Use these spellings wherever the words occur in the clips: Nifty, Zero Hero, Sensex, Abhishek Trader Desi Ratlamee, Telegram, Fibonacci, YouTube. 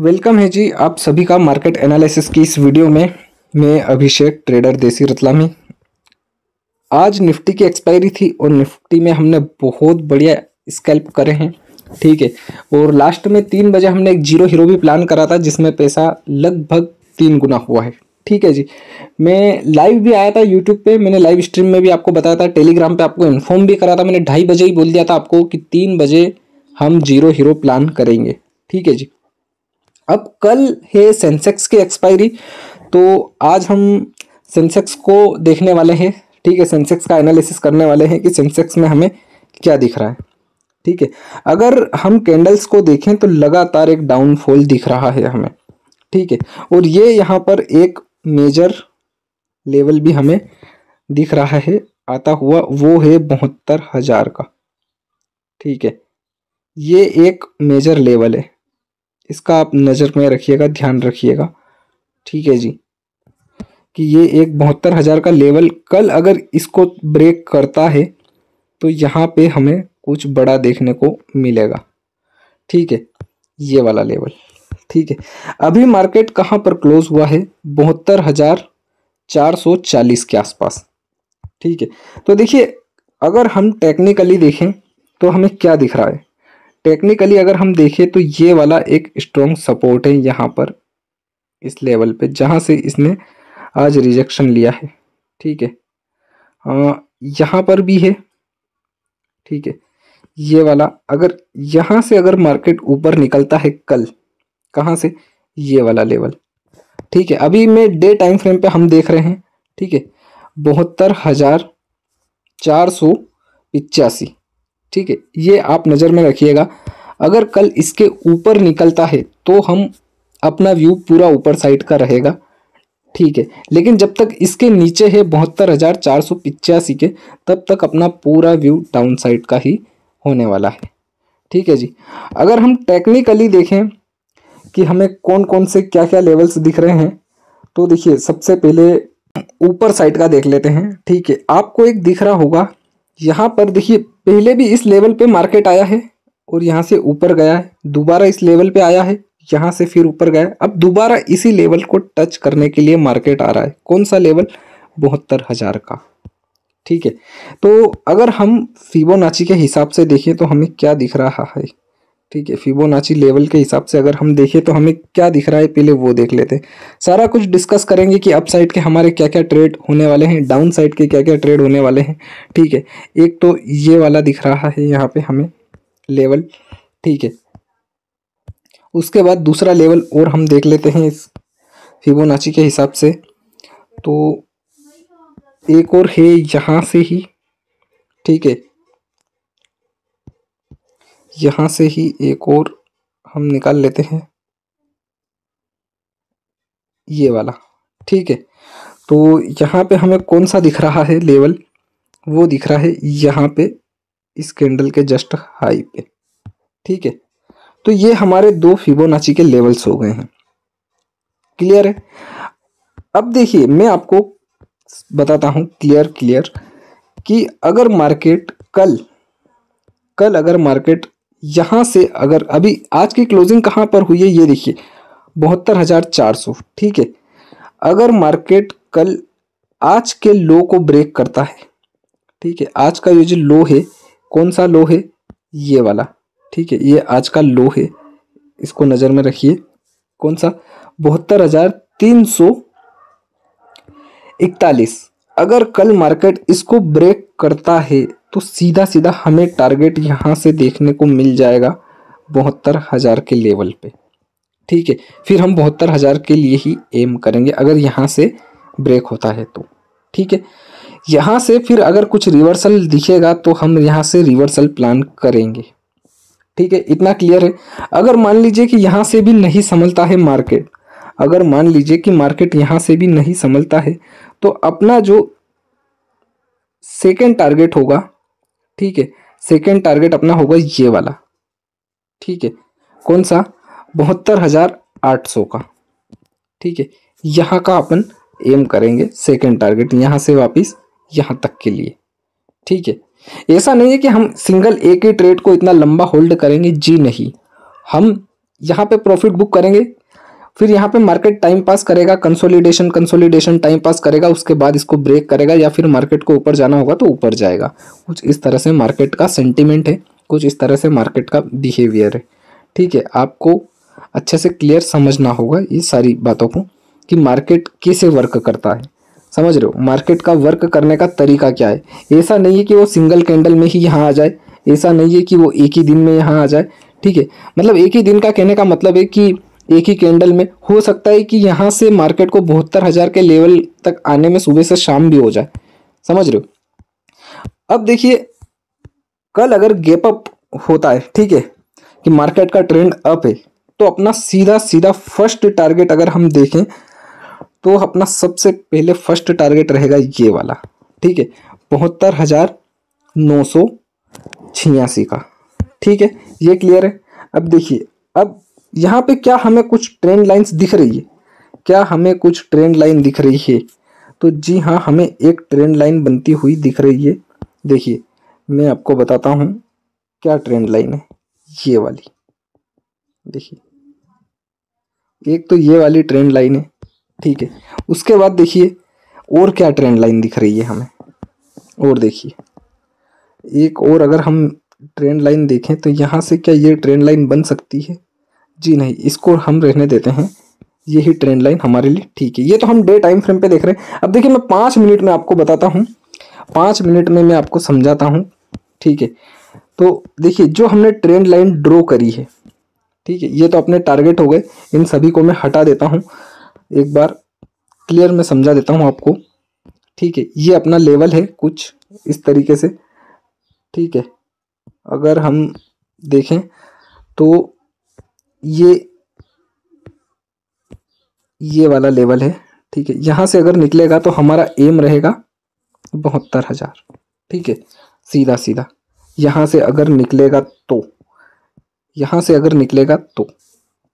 Welcome है जी आप सभी का मार्केट एनालिसिस की इस वीडियो में। मैं अभिषेक ट्रेडर देसी रतलामी। आज निफ्टी की एक्सपायरी थी और निफ्टी में हमने बहुत बढ़िया स्कैल्प करे हैं, ठीक है। और लास्ट में 3 बजे हमने एक जीरो हीरो भी प्लान करा था जिसमें पैसा लगभग 3 गुना हुआ है, ठीक है जी। मैं लाइव भी आया था यूट्यूब पे, मैंने लाइव स्ट्रीम में भी आपको बताया था, टेलीग्राम पे आपको इन्फॉर्म भी करा था। मैंने 2:30 बजे ही बोल दिया था आपको कि 3 बजे हम जीरो हीरो प्लान करेंगे, ठीक है जी। अब कल है सेंसेक्स की एक्सपायरी, तो आज हम सेंसेक्स को देखने वाले हैं, ठीक है। सेंसेक्स का एनालिसिस करने वाले हैं कि सेंसेक्स में हमें क्या दिख रहा है, ठीक है। अगर हम कैंडल्स को देखें तो लगातार एक डाउनफॉल दिख रहा है हमें, ठीक है। और ये यहाँ पर एक मेजर लेवल भी हमें दिख रहा है आता हुआ, वो है 72,000 का, ठीक है। ये एक मेजर लेवल है, इसका आप नज़र में रखिएगा, ध्यान रखिएगा, ठीक है जी। कि ये एक 72,000 का लेवल कल अगर इसको ब्रेक करता है तो यहाँ पे हमें कुछ बड़ा देखने को मिलेगा, ठीक है। ये वाला लेवल, ठीक है। अभी मार्केट कहाँ पर क्लोज हुआ है? 72,440 के आसपास, ठीक है। तो देखिए अगर हम टेक्निकली देखें तो हमें क्या दिख रहा है। टेक्निकली अगर हम देखें तो ये वाला एक स्ट्रॉन्ग सपोर्ट है यहाँ पर, इस लेवल पे जहाँ से इसने आज रिजेक्शन लिया है, ठीक है। यहाँ पर भी है, ठीक है। ये वाला अगर यहाँ से अगर मार्केट ऊपर निकलता है कल, कहाँ से? ये वाला लेवल, ठीक है। अभी मैं डे टाइम फ्रेम पे हम देख रहे हैं, ठीक है। 72,485, ठीक है। ये आप नज़र में रखिएगा। अगर कल इसके ऊपर निकलता है तो हम अपना व्यू पूरा ऊपर साइड का रहेगा, ठीक है। लेकिन जब तक इसके नीचे है 72,485 के, तब तक अपना पूरा व्यू डाउन साइड का ही होने वाला है, ठीक है जी। अगर हम टेक्निकली देखें कि हमें कौन कौन से क्या क्या लेवल्स दिख रहे हैं, तो देखिए सबसे पहले ऊपर साइड का देख लेते हैं, ठीक है। आपको एक दिख रहा होगा यहाँ पर, देखिए पहले भी इस लेवल पे मार्केट आया है और यहाँ से ऊपर गया है, दोबारा इस लेवल पे आया है, यहाँ से फिर ऊपर गया है, अब दोबारा इसी लेवल को टच करने के लिए मार्केट आ रहा है। कौन सा लेवल? 72,000 का, ठीक है। तो अगर हम फिबोनाची के हिसाब से देखें तो हमें क्या दिख रहा है, ठीक है। फिबोनाची लेवल के हिसाब से अगर हम देखें तो हमें क्या दिख रहा है, पहले वो देख लेते हैं। सारा कुछ डिस्कस करेंगे कि अप साइड के हमारे क्या क्या ट्रेड होने वाले हैं, डाउन साइड के क्या क्या ट्रेड होने वाले हैं, ठीक है। एक तो ये वाला दिख रहा है यहाँ पे हमें लेवल, ठीक है। उसके बाद दूसरा लेवल और हम देख लेते हैं इस फिबोनाची के हिसाब से, तो एक और है यहाँ से ही, ठीक है। यहाँ से ही एक और हम निकाल लेते हैं, ये वाला, ठीक है। तो यहाँ पे हमें कौन सा दिख रहा है लेवल? वो दिख रहा है यहाँ पे इस कैंडल के जस्ट हाई पे, ठीक है। तो ये हमारे 2 फिबोनाची के लेवल्स हो गए हैं, क्लियर है। अब देखिए मैं आपको बताता हूँ क्लियर कि अगर मार्केट कल अगर मार्केट यहाँ से, अगर अभी आज की क्लोजिंग कहाँ पर हुई है ये देखिए 72,400, ठीक है। अगर मार्केट कल आज के लो को ब्रेक करता है, ठीक है। आज का ये जो लो है, कौन सा लो है? ये वाला, ठीक है। ये आज का लो है, इसको नज़र में रखिए, कौन सा? 72,341। अगर कल मार्केट इसको ब्रेक करता है तो सीधा हमें टारगेट यहाँ से देखने को मिल जाएगा 72,000 के लेवल पे, ठीक है। फिर हम 72,000 के लिए ही एम करेंगे अगर यहाँ से ब्रेक होता है तो, ठीक है। यहाँ से फिर अगर कुछ रिवर्सल दिखेगा तो हम यहाँ से रिवर्सल प्लान करेंगे, ठीक है। इतना क्लियर है। अगर मान लीजिए कि यहाँ से भी नहीं संभलता है मार्केट, अगर मान लीजिए कि मार्केट यहाँ से भी नहीं संभलता है तो अपना जो सेकेंड टारगेट होगा, ठीक है, सेकेंड टारगेट अपना होगा ये वाला, ठीक है। कौन सा? 72,800 का, ठीक है। यहाँ का अपन एम करेंगे सेकेंड टारगेट, यहाँ से वापस यहाँ तक के लिए, ठीक है। ऐसा नहीं है कि हम सिंगल एक ही ट्रेड को इतना लंबा होल्ड करेंगे, जी नहीं। हम यहाँ पे प्रॉफिट बुक करेंगे, फिर यहाँ पे मार्केट टाइम पास करेगा, कंसोलिडेशन टाइम पास करेगा, उसके बाद इसको ब्रेक करेगा या फिर मार्केट को ऊपर जाना होगा तो ऊपर जाएगा। कुछ इस तरह से मार्केट का सेंटिमेंट है, कुछ इस तरह से मार्केट का बिहेवियर है। ठीक है, आपको अच्छे से क्लियर समझना होगा ये सारी बातों को कि मार्केट कैसे वर्क करता है, समझ रहे हो, मार्केट का वर्क करने का तरीका क्या है। ऐसा नहीं है कि वो सिंगल कैंडल में ही यहाँ आ जाए, ऐसा नहीं है कि वो एक ही दिन में यहाँ आ जाए। ठीक है, मतलब एक ही दिन का कहने का मतलब है कि एक ही कैंडल में हो सकता है कि यहाँ से मार्केट को 72,000 के लेवल तक आने में सुबह से शाम भी हो जाए, समझ रहे हो। अब देखिए, कल अगर गैप अप होता है, ठीक है, कि मार्केट का ट्रेंड अप है, तो अपना सीधा फर्स्ट टारगेट अगर हम देखें तो अपना सबसे पहले फर्स्ट टारगेट रहेगा ये वाला, ठीक है, 72,986 का। ठीक है, ये क्लियर है। अब देखिए, अब यहाँ पे क्या हमें कुछ ट्रेंड लाइन्स दिख रही है, क्या हमें कुछ ट्रेंड लाइन दिख रही है? तो जी हाँ, हमें एक ट्रेंड लाइन बनती हुई दिख रही है। देखिए, मैं आपको बताता हूँ क्या ट्रेंड लाइन है। ये वाली देखिए, एक तो ये वाली ट्रेंड लाइन है, ठीक है। उसके बाद देखिए और क्या ट्रेंड लाइन दिख रही है हमें, और देखिए एक और अगर हम ट्रेंड लाइन देखें तो यहाँ से क्या ये ट्रेंड लाइन बन सकती है? जी नहीं, इसको हम रहने देते हैं, यही ट्रेंड लाइन हमारे लिए ठीक है। ये तो हम डे टाइम फ्रेम पे देख रहे हैं। अब देखिए, मैं 5 मिनट में आपको बताता हूँ, 5 मिनट में मैं आपको समझाता हूँ, ठीक है। तो देखिए, जो हमने ट्रेंड लाइन ड्रॉ करी है, ठीक है, ये तो अपने टारगेट हो गए, इन सभी को मैं हटा देता हूँ, एक बार क्लियर मैं समझा देता हूँ आपको, ठीक है। ये अपना लेवल है कुछ इस तरीके से, ठीक है। अगर हम देखें तो ये वाला लेवल है, ठीक है। यहाँ से अगर निकलेगा तो हमारा एम रहेगा 72,000, ठीक है, सीधा यहाँ से अगर निकलेगा तो,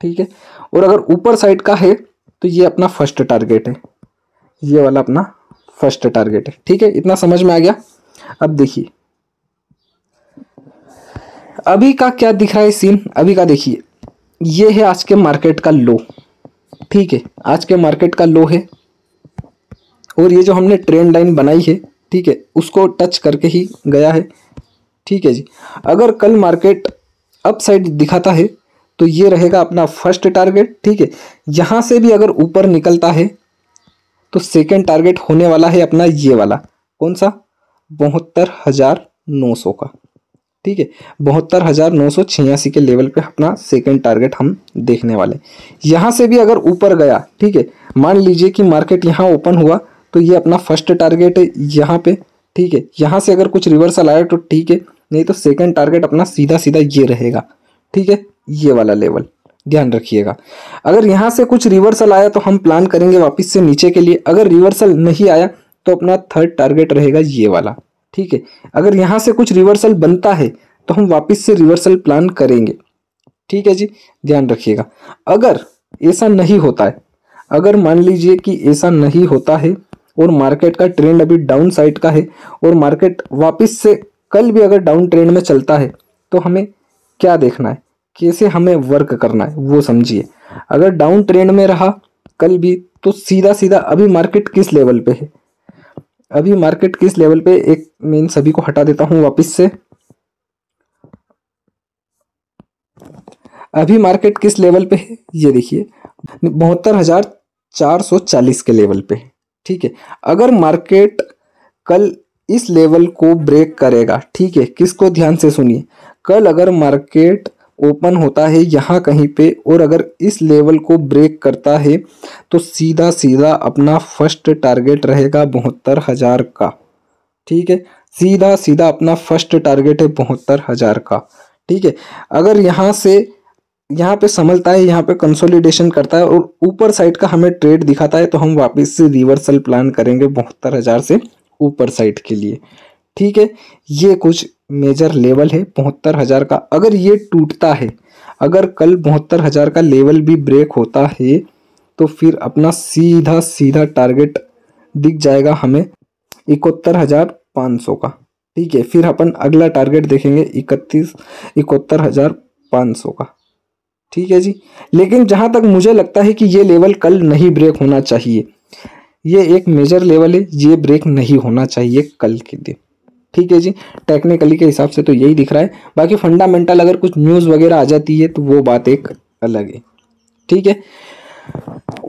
ठीक है। और अगर ऊपर साइड का है तो ये अपना फर्स्ट टारगेट है, ये वाला अपना फर्स्ट टारगेट है, ठीक है। इतना समझ में आ गया। अब देखिए अभी का क्या दिख रहा है सीन। अभी का देखिए, ये है आज के मार्केट का लो, ठीक है, आज के मार्केट का लो है, और ये जो हमने ट्रेंड लाइन बनाई है, ठीक है, उसको टच करके ही गया है, ठीक है जी। अगर कल मार्केट अपसाइड दिखाता है तो ये रहेगा अपना फर्स्ट टारगेट, ठीक है। यहाँ से भी अगर ऊपर निकलता है तो सेकंड टारगेट होने वाला है अपना ये वाला, कौन सा? 72,900 का, ठीक है, 72,986 के लेवल पे अपना सेकंड टारगेट हम देखने वाले। यहाँ से भी अगर ऊपर गया, ठीक है, मान लीजिए कि मार्केट यहाँ ओपन हुआ तो ये अपना फर्स्ट टारगेट है यहाँ पे, ठीक है। यहाँ से अगर कुछ रिवर्सल आया तो ठीक है, नहीं तो सेकंड टारगेट अपना सीधा ये रहेगा, ठीक है, ये वाला लेवल ध्यान रखिएगा। अगर यहाँ से कुछ रिवर्सल आया तो हम प्लान करेंगे वापस से नीचे के लिए, अगर रिवर्सल नहीं आया तो अपना थर्ड टारगेट रहेगा ये वाला, ठीक है। अगर यहाँ से कुछ रिवर्सल बनता है तो हम वापस से रिवर्सल प्लान करेंगे, ठीक है जी, ध्यान रखिएगा। अगर ऐसा नहीं होता है, अगर मान लीजिए कि ऐसा नहीं होता है और मार्केट का ट्रेंड अभी डाउन साइड का है और मार्केट वापस से कल भी अगर डाउन ट्रेंड में चलता है तो हमें क्या देखना है, कैसे हमें वर्क करना है वो समझिए। अगर डाउन ट्रेंड में रहा कल भी तो सीधा अभी मार्केट किस लेवल पे है, अभी मार्केट किस लेवल पे, एक मैं इन सभी को हटा देता हूँ वापस से, अभी मार्केट किस लेवल पे है ये देखिए 72,440 के लेवल पे, ठीक है। अगर मार्केट कल इस लेवल को ब्रेक करेगा, ठीक है, किसको, ध्यान से सुनिए, कल अगर मार्केट ओपन होता है यहाँ कहीं पे और अगर इस लेवल को ब्रेक करता है तो सीधा अपना फर्स्ट टारगेट रहेगा 72,000 का, ठीक है, सीधा अपना फर्स्ट टारगेट है 72,000 का, ठीक है। अगर यहाँ से यहाँ पे संभलता है, यहाँ पे कंसोलिडेशन करता है और ऊपर साइड का हमें ट्रेड दिखाता है तो हम वापस से रिवर्सल प्लान करेंगे 72,000 से ऊपर साइड के लिए, ठीक है। ये कुछ मेजर लेवल है 72,000 का। अगर ये टूटता है, अगर कल 72,000 का लेवल भी ब्रेक होता है तो फिर अपना सीधा टारगेट दिख जाएगा हमें 71,500 का, ठीक है। फिर अपन अगला टारगेट देखेंगे 71,500 का, ठीक है जी। लेकिन जहाँ तक मुझे लगता है कि ये लेवल कल नहीं ब्रेक होना चाहिए, ये एक मेजर लेवल है, ये ब्रेक नहीं होना चाहिए कल के दिन, ठीक है जी। टेक्निकली के हिसाब से तो यही दिख रहा है, बाकी फंडामेंटल अगर कुछ न्यूज़ वगैरह आ जाती है तो वो बात एक अलग है, ठीक है।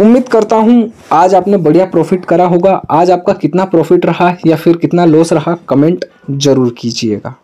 उम्मीद करता हूँ आज आपने बढ़िया प्रॉफिट करा होगा। आज आपका कितना प्रॉफिट रहा या फिर कितना लॉस रहा कमेंट जरूर कीजिएगा।